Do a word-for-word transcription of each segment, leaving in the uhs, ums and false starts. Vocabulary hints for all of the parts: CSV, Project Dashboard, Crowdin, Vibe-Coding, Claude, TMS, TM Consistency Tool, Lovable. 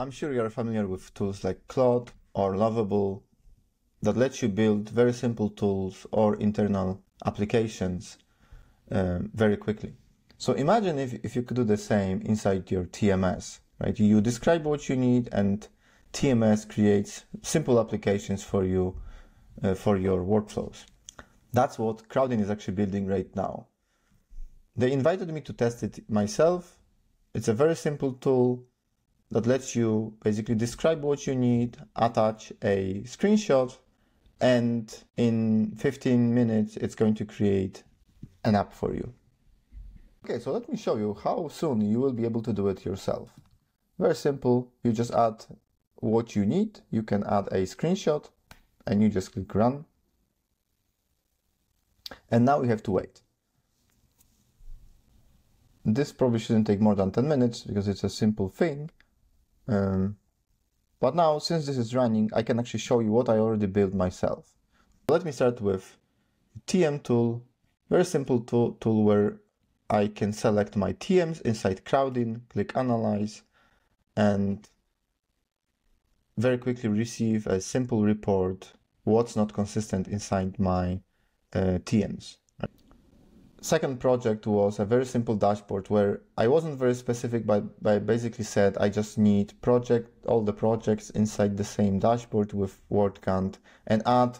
I'm sure you're familiar with tools like Claude or Lovable that let you build very simple tools or internal applications um, very quickly. So imagine if, if you could do the same inside your T M S, right? You describe what you need and T M S creates simple applications for you, uh, for your workflows. That's what Crowdin is actually building right now. They invited me to test it myself. It's a very simple tool that lets you basically describe what you need, attach a screenshot, and in fifteen minutes, it's going to create an app for you. Okay, so let me show you how soon you will be able to do it yourself. Very simple, you just add what you need. You can add a screenshot and you just click run. And now we have to wait. This probably shouldn't take more than ten minutes because it's a simple thing. Um, but now, since this is running, I can actually show you what I already built myself. Let me start with T M tool, very simple tool, tool where I can select my T Ms inside Crowdin, click Analyze, and very quickly receive a simple report, what's not consistent inside my uh, T Ms. Second project was a very simple dashboard where I wasn't very specific, but I basically said I just need project, all the projects inside the same dashboard with word count and add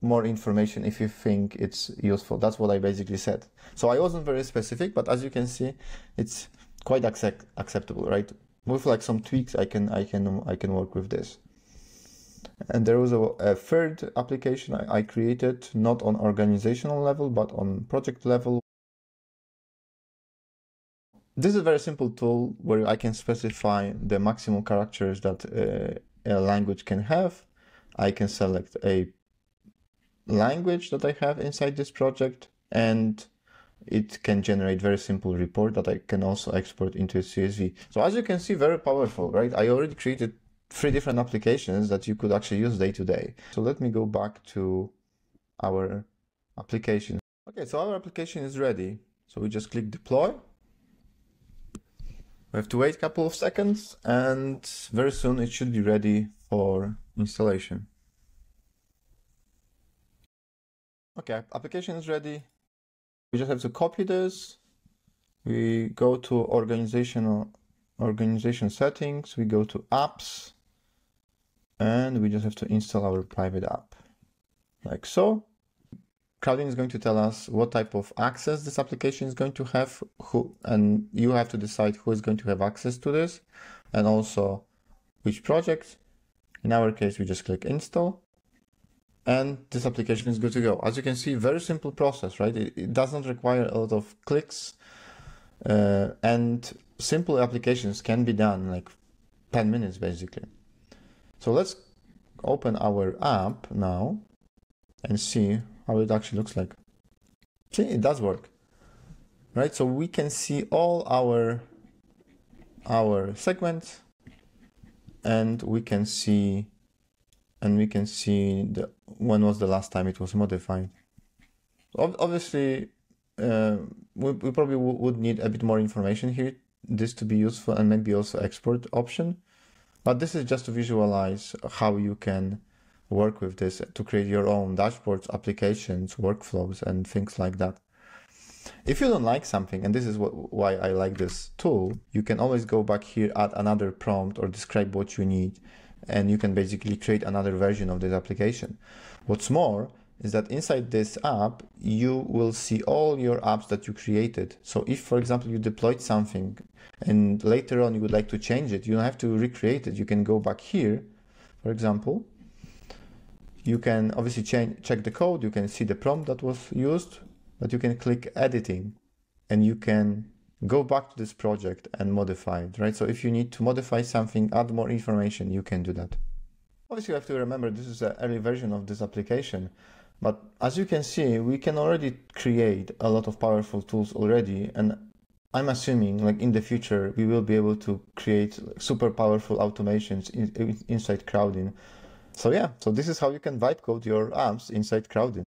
more information if you think it's useful. That's what I basically said. So I wasn't very specific, but as you can see, it's quite accept acceptable, right? With like some tweaks, I can I can I can work with this. And there was a, a third application I, I created, not on organizational level, but on project level. This is a very simple tool where I can specify the maximum characters that uh, a language can have. I can select a language that I have inside this project, and it can generate very simple report that I can also export into a C S V. So as you can see, very powerful, right? I already created three different applications that you could actually use day to day. So let me go back to our application. Okay, so our application is ready. So we just click deploy. We have to wait a couple of seconds and very soon it should be ready for installation. Okay, application is ready. We just have to copy this. We go to organizational organization settings, we go to apps, and we just have to install our private app like so. Crowdin is going to tell us what type of access this application is going to have, who, and you have to decide who is going to have access to this and also which projects. In our case, we just click install. And this application is good to go. As you can see, very simple process, right? It, it doesn't require a lot of clicks, uh, and simple applications can be done in like ten minutes, basically. So let's open our app now and see how it actually looks like. See, it does work, right? So we can see all our, our segments, and we can see And we can see the, when was the last time it was modified. Obviously, uh, we, we probably would need a bit more information here, this to be useful, and maybe also export option. But this is just to visualize how you can work with this to create your own dashboards, applications, workflows, and things like that. If you don't like something, and this is what, why I like this tool, you can always go back here, add another prompt, or describe what you need. And you can basically create another version of this application. What's more is that inside this app, you will see all your apps that you created. So if, for example, you deployed something and later on you would like to change it, you don't have to recreate it. You can go back here, for example. You can obviously change, check the code. You can see the prompt that was used, but you can click editing and you can go back to this project and modify it, right? So if you need to modify something, add more information, you can do that. Obviously, you have to remember this is an early version of this application, but as you can see, we can already create a lot of powerful tools already, and I'm assuming like in the future, we will be able to create super powerful automations in, in, inside Crowdin. So yeah, so this is how you can vibe code your apps inside Crowdin.